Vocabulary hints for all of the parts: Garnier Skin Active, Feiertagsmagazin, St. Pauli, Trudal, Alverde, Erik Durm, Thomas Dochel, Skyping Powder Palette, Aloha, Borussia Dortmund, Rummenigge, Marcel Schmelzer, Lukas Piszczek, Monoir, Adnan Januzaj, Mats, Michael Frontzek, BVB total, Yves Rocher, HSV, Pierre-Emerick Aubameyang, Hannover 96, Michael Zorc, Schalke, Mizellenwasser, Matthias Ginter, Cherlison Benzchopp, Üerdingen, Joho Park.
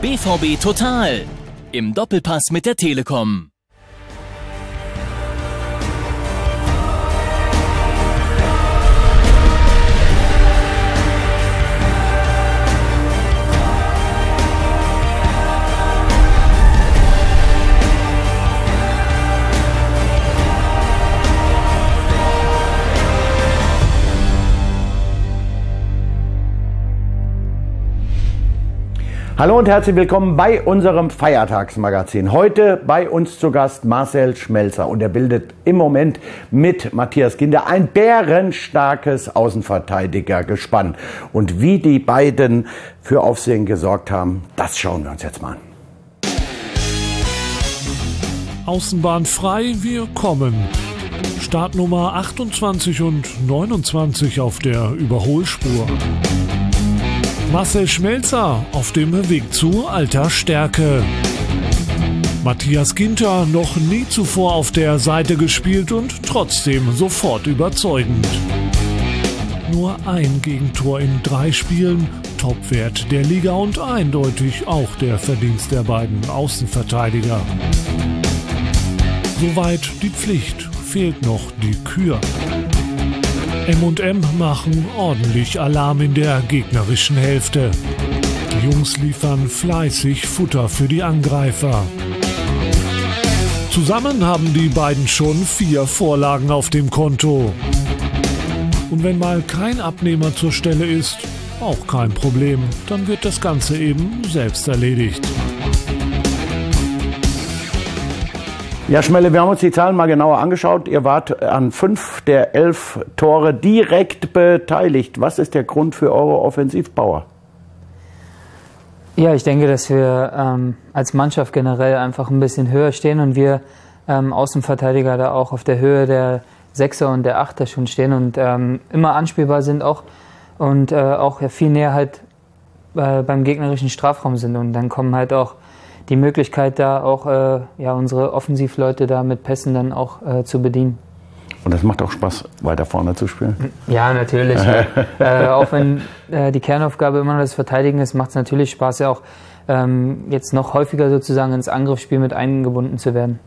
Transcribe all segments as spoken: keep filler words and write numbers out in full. B V B Total im Doppelpass mit der Telekom. Hallo und herzlich willkommen bei unserem Feiertagsmagazin. Heute bei uns zu Gast Marcel Schmelzer und er bildet im Moment mit Matthias Ginter ein bärenstarkes Außenverteidigergespann. Und wie die beiden für Aufsehen gesorgt haben, das schauen wir uns jetzt mal an. Außenbahn frei, wir kommen. Startnummer achtundzwanzig und neunundzwanzig auf der Überholspur. Marcel Schmelzer auf dem Weg zu alter Stärke. Matthias Ginter noch nie zuvor auf der Seite gespielt und trotzdem sofort überzeugend. Nur ein Gegentor in drei Spielen, Topwert der Liga und eindeutig auch der Verdienst der beiden Außenverteidiger. Soweit die Pflicht, fehlt noch die Kür. M und M machen ordentlich Alarm in der gegnerischen Hälfte. Die Jungs liefern fleißig Futter für die Angreifer. Zusammen haben die beiden schon vier Vorlagen auf dem Konto. Und wenn mal kein Abnehmer zur Stelle ist, auch kein Problem, dann wird das Ganze eben selbst erledigt. Ja, Schmelle, wir haben uns die Zahlen mal genauer angeschaut. Ihr wart an fünf der elf Tore direkt beteiligt. Was ist der Grund für eure Offensivpower? Ja, ich denke, dass wir ähm, als Mannschaft generell einfach ein bisschen höher stehen und wir ähm, Außenverteidiger da auch auf der Höhe der Sechser und der Achter schon stehen und ähm, immer anspielbar sind auch und äh, auch ja, viel näher halt äh, beim gegnerischen Strafraum sind. Und dann kommen halt auch die Möglichkeit, da auch äh, ja, unsere Offensivleute da mit Pässen dann auch äh, zu bedienen. Und das macht auch Spaß, weiter vorne zu spielen? Ja, natürlich. äh, auch wenn äh, die Kernaufgabe immer noch das Verteidigen ist, macht es natürlich Spaß, ja auch ähm, jetzt noch häufiger sozusagen ins Angriffsspiel mit eingebunden zu werden.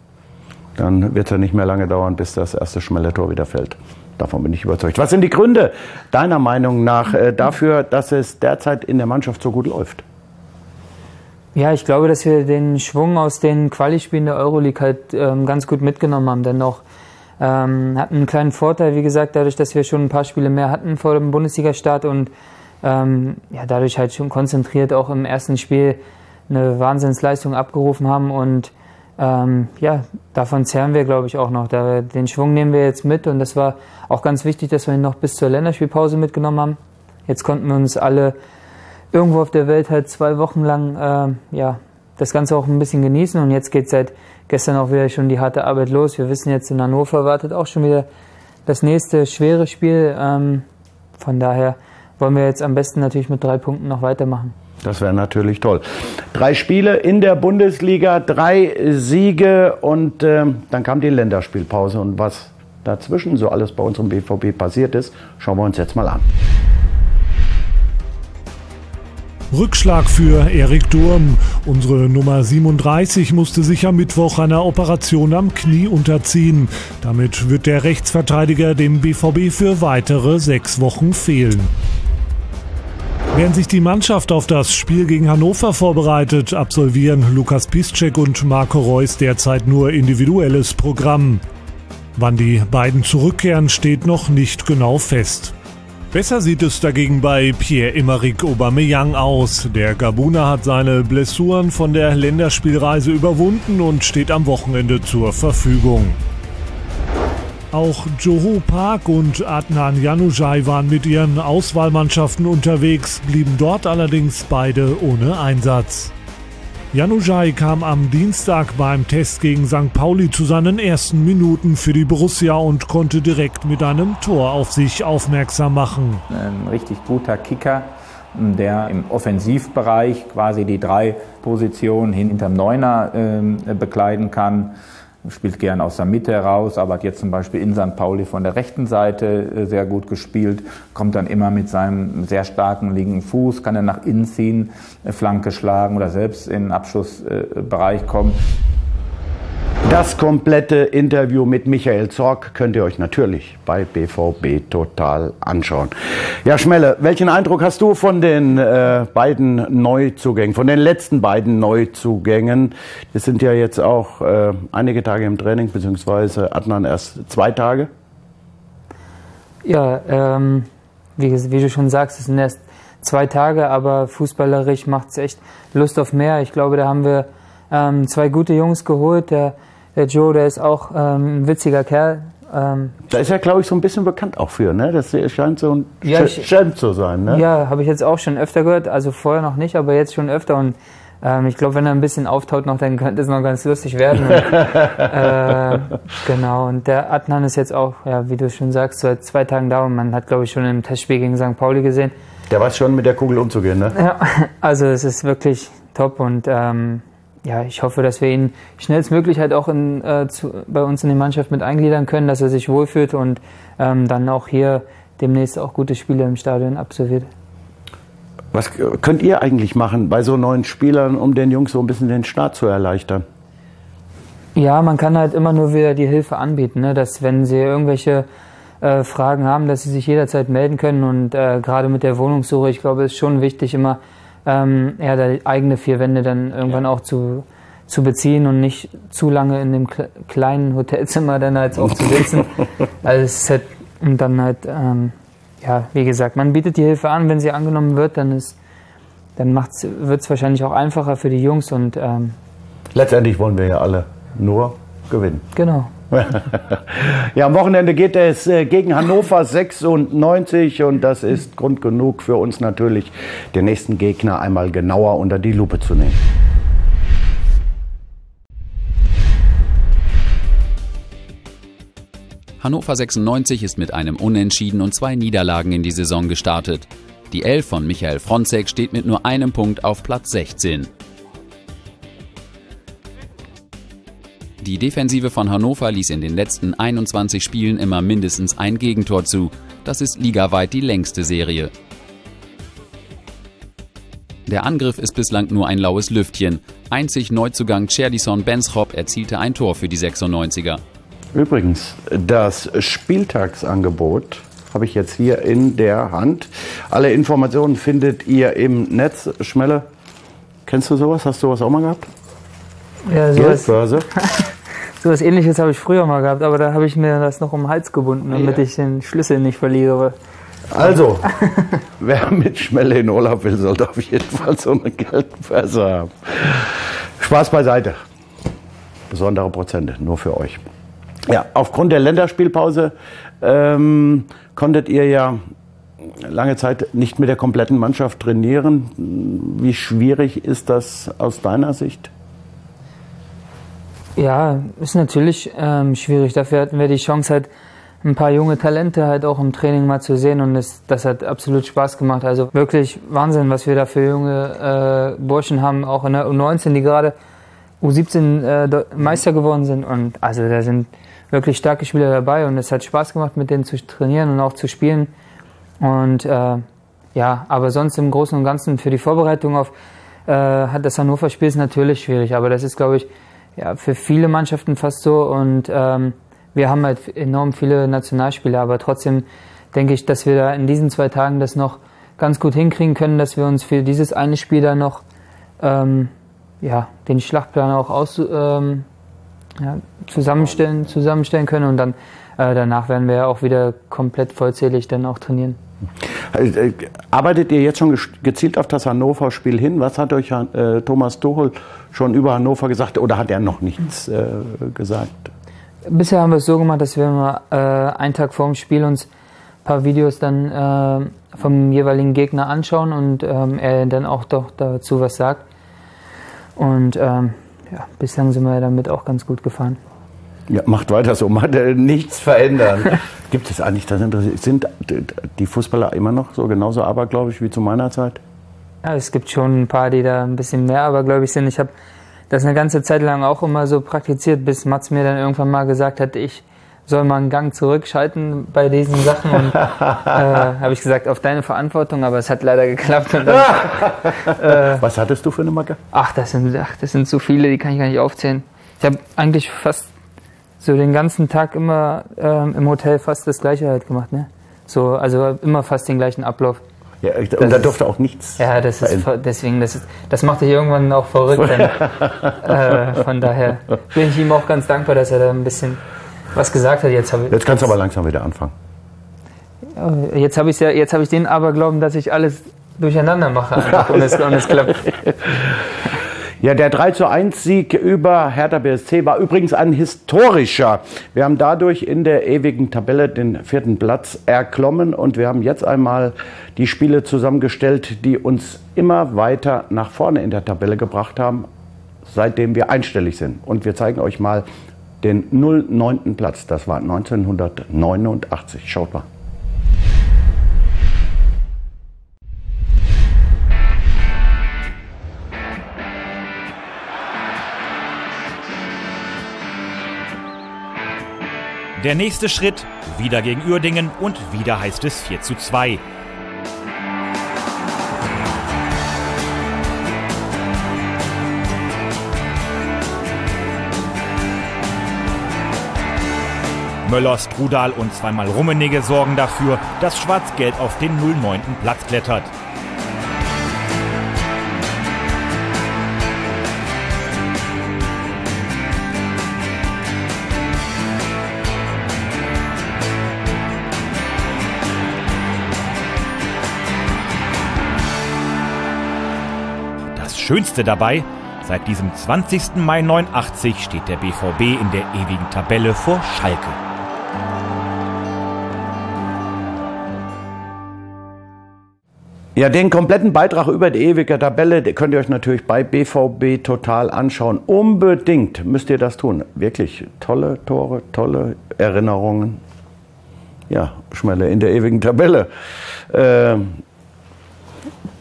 Dann wird es ja nicht mehr lange dauern, bis das erste Schmelzer-Tor wieder fällt. Davon bin ich überzeugt. Was sind die Gründe, deiner Meinung nach, äh, dafür, dass es derzeit in der Mannschaft so gut läuft? Ja, ich glaube, dass wir den Schwung aus den Quali-Spielen der Euroleague halt ähm, ganz gut mitgenommen haben. Dennoch ähm, hatten einen kleinen Vorteil, wie gesagt, dadurch, dass wir schon ein paar Spiele mehr hatten vor dem Bundesliga-Start und ähm, ja, dadurch halt schon konzentriert auch im ersten Spiel eine Wahnsinnsleistung abgerufen haben. Und ähm, ja, davon zehren wir, glaube ich, auch noch. Den Schwung nehmen wir jetzt mit und das war auch ganz wichtig, dass wir ihn noch bis zur Länderspielpause mitgenommen haben. Jetzt konnten wir uns alle irgendwo auf der Welt halt zwei Wochen lang äh, ja, das Ganze auch ein bisschen genießen. Und jetzt geht seit gestern auch wieder schon die harte Arbeit los. Wir wissen jetzt, in Hannover wartet auch schon wieder das nächste schwere Spiel. Ähm, von daher wollen wir jetzt am besten natürlich mit drei Punkten noch weitermachen. Das wäre natürlich toll. Drei Spiele in der Bundesliga, drei Siege und ähm, dann kam die Länderspielpause. Und was dazwischen so alles bei unserem B V B passiert ist, schauen wir uns jetzt mal an. Rückschlag für Erik Durm. Unsere Nummer siebenunddreißig musste sich am Mittwoch einer Operation am Knie unterziehen. Damit wird der Rechtsverteidiger dem B V B für weitere sechs Wochen fehlen. Während sich die Mannschaft auf das Spiel gegen Hannover vorbereitet, absolvieren Lukas Piszczek und Marco Reus derzeit nur individuelles Programm. Wann die beiden zurückkehren, steht noch nicht genau fest. Besser sieht es dagegen bei Pierre-Emerick Aubameyang aus. Der Gabuner hat seine Blessuren von der Länderspielreise überwunden und steht am Wochenende zur Verfügung. Auch Joho Park und Adnan Januzaj waren mit ihren Auswahlmannschaften unterwegs, blieben dort allerdings beide ohne Einsatz. Januzaj kam am Dienstag beim Test gegen Sankt Pauli zu seinen ersten Minuten für die Borussia und konnte direkt mit einem Tor auf sich aufmerksam machen. Ein richtig guter Kicker, der im Offensivbereich quasi die drei Positionen hinterm Neuner äh, bekleiden kann. spielt gern aus der Mitte heraus, aber hat jetzt zum Beispiel in Sankt Pauli von der rechten Seite sehr gut gespielt, kommt dann immer mit seinem sehr starken linken Fuß, kann dann nach innen ziehen, Flanke schlagen oder selbst in den Abschussbereich kommen. Das komplette Interview mit Michael Zorc könnt ihr euch natürlich bei B V B Total anschauen. Ja, Schmelle, welchen Eindruck hast du von den äh, beiden Neuzugängen, von den letzten beiden Neuzugängen? Das sind ja jetzt auch äh, einige Tage im Training, beziehungsweise Adnan erst zwei Tage. Ja, ähm, wie, wie du schon sagst, es sind erst zwei Tage, aber fußballerisch macht es echt Lust auf mehr. Ich glaube, da haben wir ähm, zwei gute Jungs geholt. Der, Der Joe, der ist auch ähm, ein witziger Kerl. Ähm, da ist er, glaube ich, so ein bisschen bekannt auch für, ne? Das scheint so ein ja, Champ zu sein, ne? Ja, habe ich jetzt auch schon öfter gehört. Also vorher noch nicht, aber jetzt schon öfter. Und ähm, ich glaube, wenn er ein bisschen auftaut noch, dann könnte es noch ganz lustig werden. Und, äh, genau. Und der Adnan ist jetzt auch, ja, wie du schon sagst, seit zwei Tagen da. Und man hat, glaube ich, schon im Testspiel gegen Sankt Pauli gesehen. Der weiß schon, mit der Kugel umzugehen, ne? Ja, also es ist wirklich top und ähm, ja, ich hoffe, dass wir ihn schnellstmöglich halt auch in, äh, zu, bei uns in die Mannschaft mit eingliedern können, dass er sich wohlfühlt und ähm, dann auch hier demnächst auch gute Spiele im Stadion absolviert. Was könnt ihr eigentlich machen bei so neuen Spielern, um den Jungs so ein bisschen den Start zu erleichtern? Ja, man kann halt immer nur wieder die Hilfe anbieten, ne? Dass wenn sie irgendwelche äh, Fragen haben, dass sie sich jederzeit melden können und äh, gerade mit der Wohnungssuche, ich glaube, ist schon wichtig, immer Ähm, ja, die eigene vier Wände dann irgendwann ja. auch zu, zu beziehen und nicht zu lange in dem kle kleinen Hotelzimmer dann halt auch zu sitzen. Also es ist halt, und dann halt, ähm, ja, wie gesagt, man bietet die Hilfe an, wenn sie angenommen wird, dann ist, dann macht's, wird's wahrscheinlich auch einfacher für die Jungs und ähm, letztendlich wollen wir ja alle nur gewinnen. Genau. Ja, am Wochenende geht es gegen Hannover sechsundneunzig und das ist Grund genug für uns natürlich, den nächsten Gegner einmal genauer unter die Lupe zu nehmen. Hannover sechsundneunzig ist mit einem Unentschieden und zwei Niederlagen in die Saison gestartet. Die Elf von Michael Frontzek steht mit nur einem Punkt auf Platz sechzehn. Die Defensive von Hannover ließ in den letzten einundzwanzig Spielen immer mindestens ein Gegentor zu. Das ist ligaweit die längste Serie. Der Angriff ist bislang nur ein laues Lüftchen. Einzig Neuzugang Cherlison Benzchopp erzielte ein Tor für die sechsundneunziger. Übrigens, das Spieltagsangebot habe ich jetzt hier in der Hand. Alle Informationen findet ihr im Netz. Schmelle, kennst du sowas? Hast du sowas auch mal gehabt? Ja, sowas, so was Ähnliches habe ich früher mal gehabt, aber da habe ich mir das noch um den Hals gebunden, damit ja. ich den Schlüssel nicht verliere. Also, wer mit Schmelle in Urlaub will, sollte auf jeden Fall so eine Geldbörse haben. Spaß beiseite. Besondere Prozente, nur für euch. Ja, aufgrund der Länderspielpause ähm, konntet ihr ja lange Zeit nicht mit der kompletten Mannschaft trainieren. Wie schwierig ist das aus deiner Sicht? Ja, ist natürlich ähm, schwierig. Dafür hatten wir die Chance, halt ein paar junge Talente halt auch im Training mal zu sehen und das, das hat absolut Spaß gemacht. Also wirklich Wahnsinn, was wir da für junge äh, Burschen haben, auch in der U neunzehn, die gerade U siebzehn äh, Meister geworden sind. Und also da sind wirklich starke Spieler dabei und es hat Spaß gemacht, mit denen zu trainieren und auch zu spielen. Und äh, ja, aber sonst im Großen und Ganzen für die Vorbereitung auf äh, das Hannover-Spiel ist natürlich schwierig, aber das ist, glaube ich, ja, für viele Mannschaften fast so und ähm, wir haben halt enorm viele Nationalspieler, aber trotzdem denke ich, dass wir da in diesen zwei Tagen das noch ganz gut hinkriegen können, dass wir uns für dieses eine Spiel da noch ähm, ja, den Schlachtplan auch aus, ähm, ja, zusammenstellen, zusammenstellen können und dann äh, danach werden wir ja auch wieder komplett vollzählig dann auch trainieren. Arbeitet ihr jetzt schon gezielt auf das Hannover-Spiel hin? Was hat euch äh, Thomas Dochel schon über Hannover gesagt oder hat er noch nichts äh, gesagt? Bisher haben wir es so gemacht, dass wir mal äh, einen Tag vor dem Spiel uns ein paar Videos dann äh, vom jeweiligen Gegner anschauen und ähm, er dann auch doch dazu was sagt. Und ähm, ja, bislang sind wir damit auch ganz gut gefahren. Ja, macht weiter so, macht äh, nichts verändern. Gibt es eigentlich das Interesse? Sind die Fußballer immer noch so genauso abergläubisch wie zu meiner Zeit? Ja, es gibt schon ein paar, die da ein bisschen mehr abergläubisch sind. Ich habe das eine ganze Zeit lang auch immer so praktiziert, bis Mats mir dann irgendwann mal gesagt hat, ich soll mal einen Gang zurückschalten bei diesen Sachen. Und äh, habe ich gesagt, auf deine Verantwortung, aber es hat leider geklappt. Und dann, äh, was hattest du für eine Macke? Ach das, sind, ach, das sind so viele, die kann ich gar nicht aufzählen. Ich habe eigentlich fast so den ganzen Tag immer ähm, im Hotel fast das Gleiche halt gemacht, ne? So, also immer fast den gleichen Ablauf. Ja, und das da durfte ist, auch nichts. Ja, das ist ver- deswegen, das ist, das macht dich irgendwann auch verrückt. Dann, äh, von daher bin ich ihm auch ganz dankbar, dass er da ein bisschen was gesagt hat. Jetzt, hab ich, jetzt kannst du aber langsam wieder anfangen. Jetzt habe ich ja, jetzt habe ich den Aberglauben, dass ich alles durcheinander mache einfach und, es, und es klappt. Ja, der drei zu eins Sieg über Hertha B S C war übrigens ein historischer. Wir haben dadurch in der ewigen Tabelle den vierten Platz erklommen und wir haben jetzt einmal die Spiele zusammengestellt, die uns immer weiter nach vorne in der Tabelle gebracht haben, seitdem wir einstellig sind. Und wir zeigen euch mal den null neunten Platz. Das war neunzehnhundertneunundachtzig. Schaut mal. Der nächste Schritt, wieder gegen Üerdingen und wieder heißt es vier zu zwei. Möller, Trudal und zweimal Rummenigge sorgen dafür, dass Schwarz-Gelb auf den null neunten Platz klettert. Das Schönste dabei, seit diesem zwanzigsten Mai neunundachtzig steht der B V B in der ewigen Tabelle vor Schalke. Ja, den kompletten Beitrag über die ewige Tabelle, den könnt ihr euch natürlich bei B V B Total anschauen. Unbedingt müsst ihr das tun. Wirklich tolle Tore, tolle Erinnerungen. Ja, Schmelle in der ewigen Tabelle. Ähm,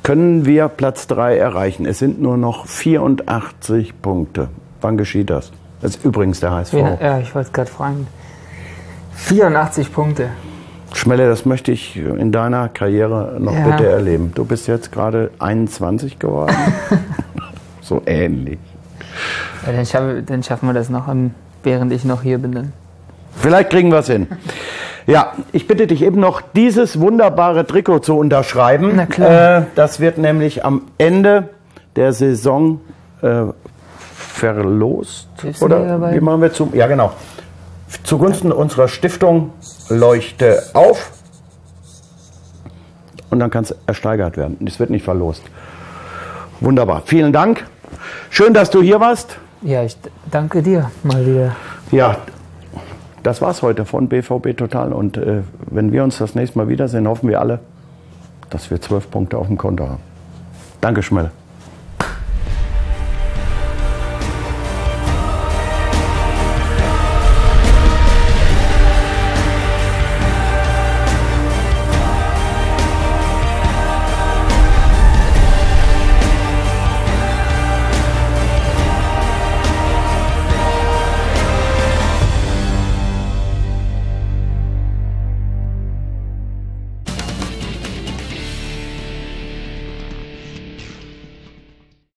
Können wir Platz drei erreichen? Es sind nur noch vierundachtzig Punkte. Wann geschieht das? Das ist übrigens der H S V. Ja, ja, ich wollte gerade fragen. vierundachtzig Punkte. Schmelle, das möchte ich in deiner Karriere noch ja. bitte erleben. Du bist jetzt gerade einundzwanzig geworden. So ähnlich. Ja, dann, schaffen, dann schaffen wir das noch, während ich noch hier bin. Dann. Vielleicht kriegen wir es hin. Ja, ich bitte dich eben noch, dieses wunderbare Trikot zu unterschreiben. Na klar. Äh, das wird nämlich am Ende der Saison äh, verlost. Hilfst oder? Wie machen wir zum? Ja, genau. Zugunsten ja. unserer Stiftung Leuchte auf. Und dann kann es ersteigert werden. Es wird nicht verlost. Wunderbar. Vielen Dank. Schön, dass du hier warst. Ja, ich danke dir mal wieder. Ja. Das war's heute von B V B Total und äh, wenn wir uns das nächste Mal wiedersehen, hoffen wir alle, dass wir zwölf Punkte auf dem Konto haben. Danke, Schmelle.